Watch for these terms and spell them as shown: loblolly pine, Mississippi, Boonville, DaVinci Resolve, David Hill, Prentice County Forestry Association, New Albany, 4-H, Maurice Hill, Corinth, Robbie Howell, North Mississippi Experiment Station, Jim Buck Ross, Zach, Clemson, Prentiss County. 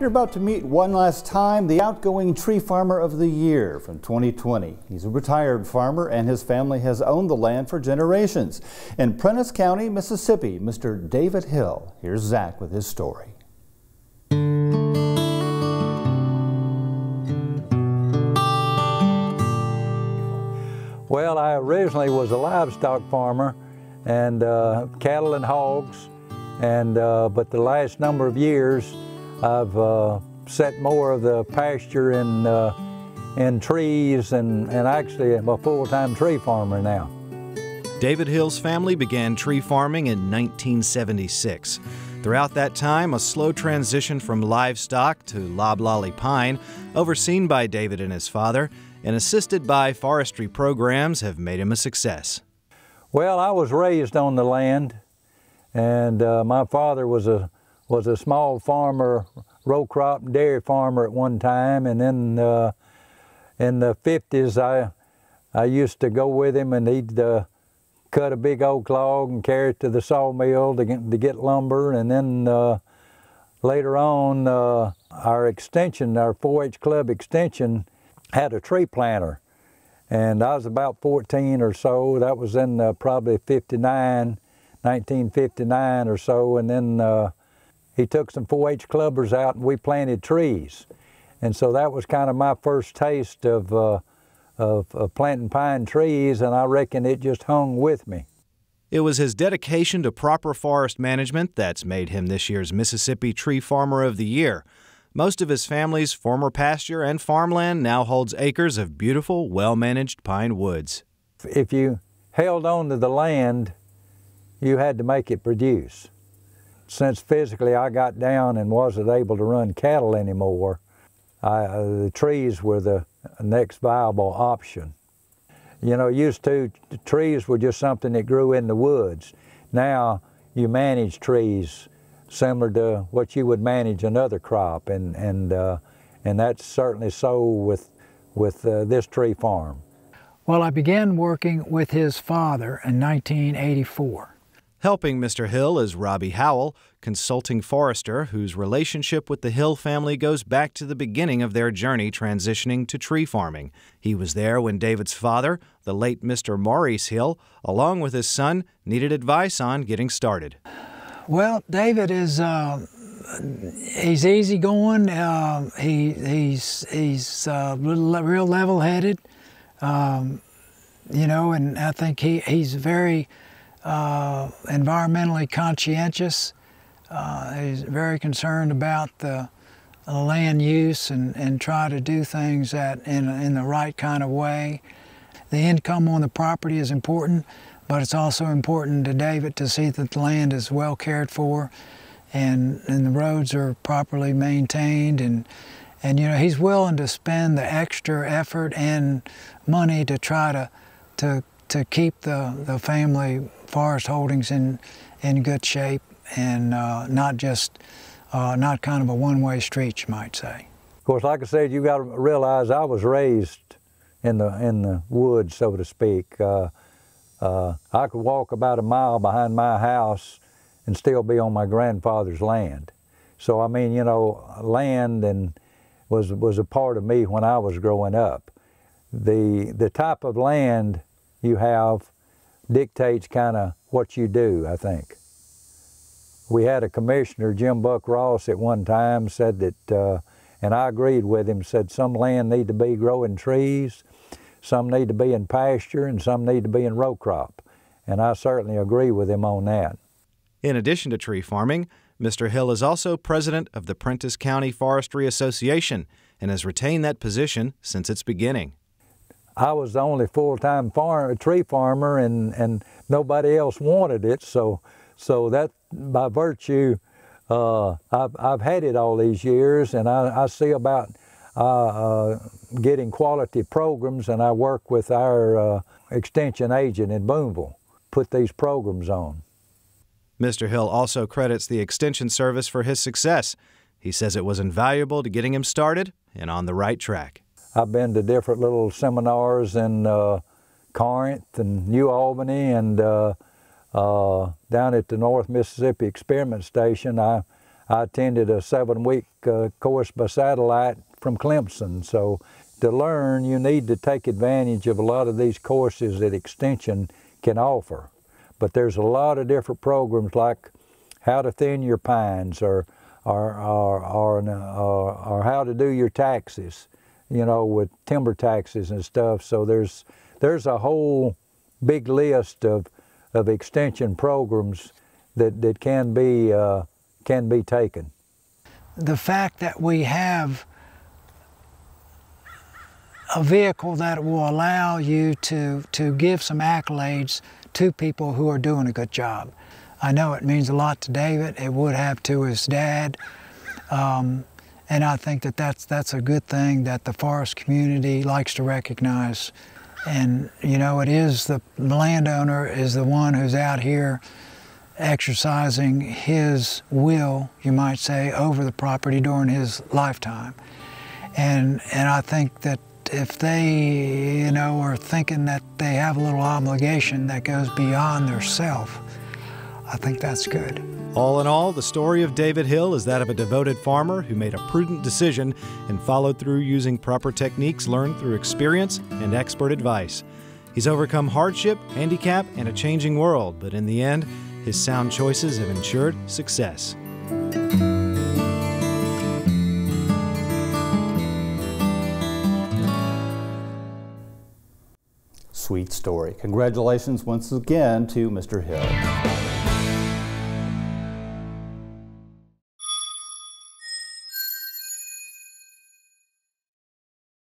You're about to meet one last time the outgoing tree farmer of the year from 2020. He's a retired farmer and his family has owned the land for generations. In Prentiss County, Mississippi, Mr. David Hill. Here's Zach with his story. Well, I originally was a livestock farmer and cattle and hogs, and but the last number of years I've set more of the pasture and trees, and actually I'm a full-time tree farmer now. David Hill's family began tree farming in 1976. Throughout that time, a slow transition from livestock to loblolly pine, overseen by David and his father, and assisted by forestry programs, have made him a success. Well, I was raised on the land, and my father was a small farmer, row crop and dairy farmer at one time, and then in the 50s I used to go with him, and he'd cut a big oak log and carry it to the sawmill to get lumber, and then later on our 4-H club extension had a tree planter, and I was about 14 or so. That was in probably 1959 or so, and then he took some 4-H clubbers out and we planted trees. And so that was kind of my first taste of planting pine trees, and I reckon it just hung with me. It was his dedication to proper forest management that's made him this year's Mississippi Tree Farmer of the Year. Most of his family's former pasture and farmland now holds acres of beautiful, well-managed pine woods. If you held on to the land, you had to make it produce. Since physically I got down and wasn't able to run cattle anymore, the trees were the next viable option. You know, used to, the trees were just something that grew in the woods. Now you manage trees similar to what you would manage another crop, and that's certainly so with this tree farm. Well, I began working with his father in 1984. Helping Mr. Hill is Robbie Howell, consulting forester whose relationship with the Hill family goes back to the beginning of their journey transitioning to tree farming. He was there when David's father, the late Mr. Maurice Hill, along with his son, needed advice on getting started. Well, David is he's easygoing. He's real level-headed, you know, and I think he's very environmentally conscientious. He's very concerned about the land use and try to do things that in the right kind of way. The income on the property is important, but it's also important to David to see that the land is well cared for and the roads are properly maintained, and you know, he's willing to spend the extra effort and money to try to keep the family forest holdings in good shape, and not just not kind of a one-way street, you might say. Of course, like I said, you got to realize I was raised in the woods, so to speak. I could walk about a mile behind my house and still be on my grandfather's land. So I mean, you know, land and was a part of me when I was growing up. The type of land you have dictates kind of what you do, I think. We had a commissioner, Jim Buck Ross, at one time said that, and I agreed with him, said some land need to be growing trees, some need to be in pasture, and some need to be in row crop. And I certainly agree with him on that. In addition to tree farming, Mr. Hill is also president of the Prentice County Forestry Association and has retained that position since its beginning. I was the only full-time tree farmer, and nobody else wanted it, so that by virtue, I've had it all these years, and I see about getting quality programs, and I work with our extension agent in Boonville, put these programs on. Mr. Hill also credits the Extension Service for his success. He says it was invaluable to getting him started and on the right track. I've been to different little seminars in Corinth and New Albany, and down at the North Mississippi Experiment Station. I I attended a 7-week course by satellite from Clemson. So to learn, you need to take advantage of a lot of these courses that Extension can offer. But there's a lot of different programs like how to thin your pines or how to do your taxes, you know, with timber taxes and stuff. So there's a whole big list of Extension programs that can be taken. The fact that we have a vehicle that will allow you to give some accolades to people who are doing a good job. I know it means a lot to David. It would have to his dad. And I think that's a good thing that the forest community likes to recognize. And, you know, it is the landowner is the one who's out here exercising his will, you might say, over the property during his lifetime. And I think that if they, you know, are thinking that they have a little obligation that goes beyond their self, I think that's good. All in all, the story of David Hill is that of a devoted farmer who made a prudent decision and followed through using proper techniques learned through experience and expert advice. He's overcome hardship, handicap, and a changing world, but in the end, his sound choices have ensured success. Sweet story. Congratulations once again to Mr. Hill.